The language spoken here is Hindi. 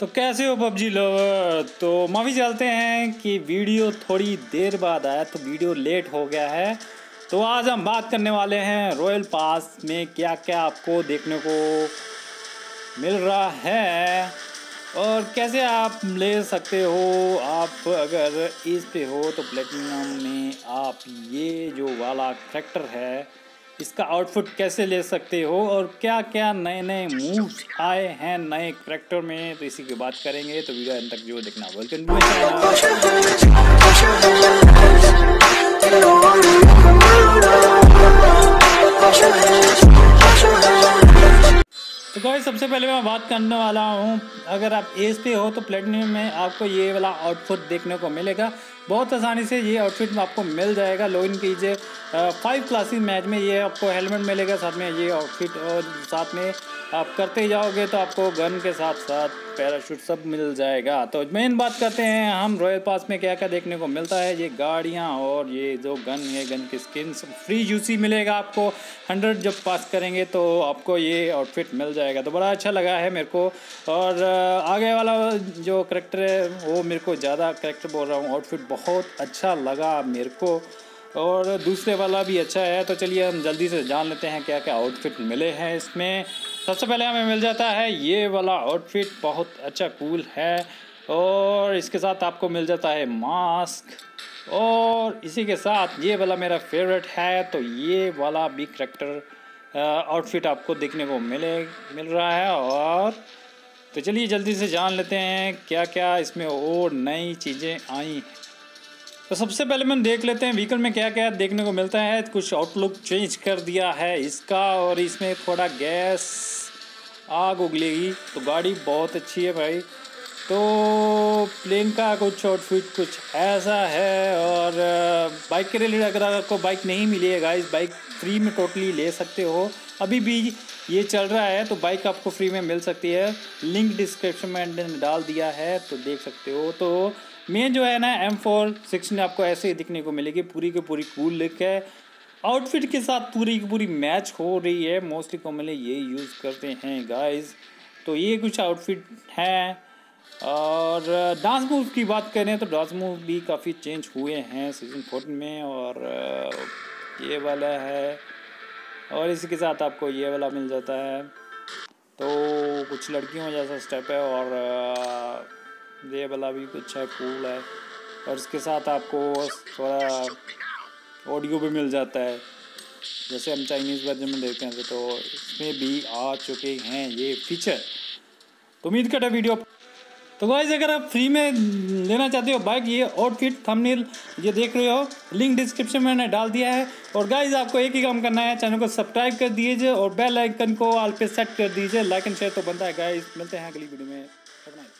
तो कैसे हो पबजी लवर। तो माफ़ी चाहते हैं कि वीडियो थोड़ी देर बाद आया, तो वीडियो लेट हो गया है। तो आज हम बात करने वाले हैं रॉयल पास में क्या क्या आपको देखने को मिल रहा है और कैसे आप ले सकते हो। आप अगर इस पे हो तो प्लेटिनम में आप ये जो वाला कैरेक्टर है इसका आउटफिट कैसे ले सकते हो और क्या क्या नए नए मूव्स आए हैं नए कैरेक्टर में, तो इसी की बात करेंगे। तो वीडियो अंत तक जो देखना वेलकम। तो गाइस सबसे पहले मैं बात करने वाला हूँ, अगर आप एस पे हो तो प्लेटिनम में आपको ये वाला आउटफिट देखने को मिलेगा। बहुत आसानी से ये आउटफिट आपको मिल जाएगा। लॉगिन कीजिए 5 क्लासेस मैच में, ये आपको हेलमेट मिलेगा साथ में ये आउटफिट, और साथ में आप करते जाओगे तो आपको गन के साथ साथ पैराशूट सब मिल जाएगा। तो मेन बात करते हैं हम रॉयल पास में क्या क्या देखने को मिलता है। ये गाड़ियाँ और ये जो गन है, गन की स्किन फ्री यूसी मिलेगा आपको। 100 जब पास करेंगे तो आपको ये आउटफिट मिल जाएगा। तो बड़ा अच्छा लगा है मेरे को। और आगे वाला जो करेक्टर है वो मेरे को ज़्यादा करेक्टर बोल रहा हूँ, आउटफिट बहुत अच्छा लगा मेरे को, और दूसरे वाला भी अच्छा है। तो चलिए हम जल्दी से जान लेते हैं क्या क्या आउटफिट मिले हैं इसमें। सबसे पहले हमें मिल जाता है ये वाला आउटफिट, बहुत अच्छा कूल है, और इसके साथ आपको मिल जाता है मास्क, और इसी के साथ ये वाला मेरा फेवरेट है। तो ये वाला भी कैरेक्टर आउटफिट आपको देखने को मिल रहा है। और तो चलिए जल्दी से जान लेते हैं क्या क्या इसमें और नई चीज़ें आई। तो सबसे पहले हम देख लेते हैं व्हीकल में क्या क्या देखने को मिलता है। कुछ आउटलुक चेंज कर दिया है इसका, और इसमें थोड़ा गैस आग उगलेगी। तो गाड़ी बहुत अच्छी है भाई। तो प्लेन का कुछ आउटफिट कुछ ऐसा है। और बाइक के रिलेटेड अगर आपको बाइक नहीं मिलेगा, इस बाइक फ्री में टोटली ले सकते हो, अभी भी ये चल रहा है। तो बाइक आपको फ्री में मिल सकती है, लिंक डिस्क्रिप्शन में डाल दिया है तो देख सकते हो। तो मेन जो है ना M4 आपको ऐसे ही दिखने को मिलेगी, पूरी की पूरी कूल लुक है, आउटफिट के साथ पूरी की पूरी मैच हो रही है। मोस्टली कॉमनली ये यूज़ करते हैं गाइस। तो ये कुछ आउटफिट हैं। और डांस मूव की बात करें तो डांस मूव भी काफ़ी चेंज हुए हैं सीजन 14 में, और ये वाला है, और इसी के साथ आपको ये वाला मिल जाता है। तो कुछ लड़कियों जैसा स्टेप है, और ये वाला भी कुछ है, कूल है, और इसके साथ आपको थोड़ा ऑडियो भी मिल जाता है, जैसे हम चाइनीज़ वर्जन में देखते हैं। तो इसमें भी आ चुके हैं ये फीचर। तो उम्मीद करता है वीडियो। तो गाइस अगर आप फ्री में लेना चाहते हो बाइक, ये आउटफिट थंबनेल ये देख रहे हो, लिंक डिस्क्रिप्शन में मैंने डाल दिया है। और गाइस आपको एक ही काम करना है, चैनल को सब्सक्राइब कर दीजिए और बेल आइकन को ऑल पे सेट कर दीजिए। लाइक एंड शेयर तो बनता है गाइस। मिलते हैं अगली वीडियो में।